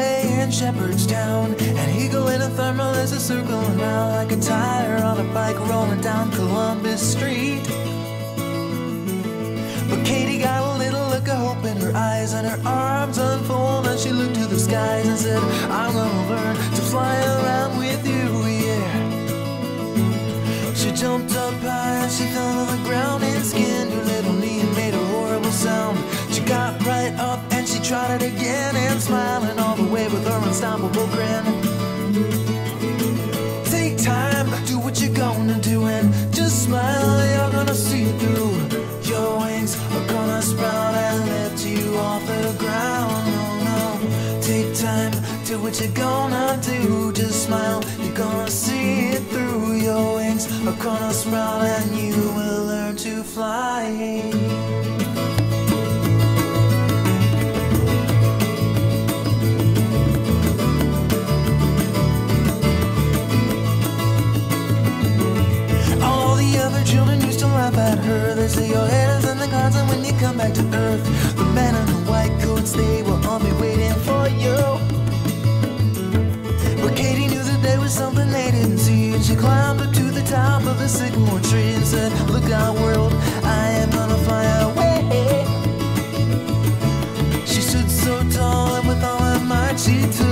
day in Shepherdstown. An eagle in a thermal is a circle around, like a tire on a bike rolling down Columbus Street. But Katie got a little look of hope in her eyes, and her arms unfold and she looked to the skies and said, I'm gonna learn to fly around with you, yeah. She jumped up high and she fell on the ground and skinned her little knee and made a horrible sound. She got right up and she tried it again, and smiling all the way with her unstoppable grin. Take time, do what you're gonna do, and just smile, you're gonna see it through. Your wings are gonna sprout and lift you off the ground. Oh no, take time, do what you're gonna do. Just smile, you're gonna see it through. Your wings are gonna sprout and you will learn to fly. Children used to laugh at her. They say your head is in the clouds, and when you come back to earth, the men in the white coats, they will all be waiting for you. But Katie knew that there was something they didn't see, and she climbed up to the top of a sycamore tree and said, look out world, I am gonna fly away. She stood so tall, and with all her might she took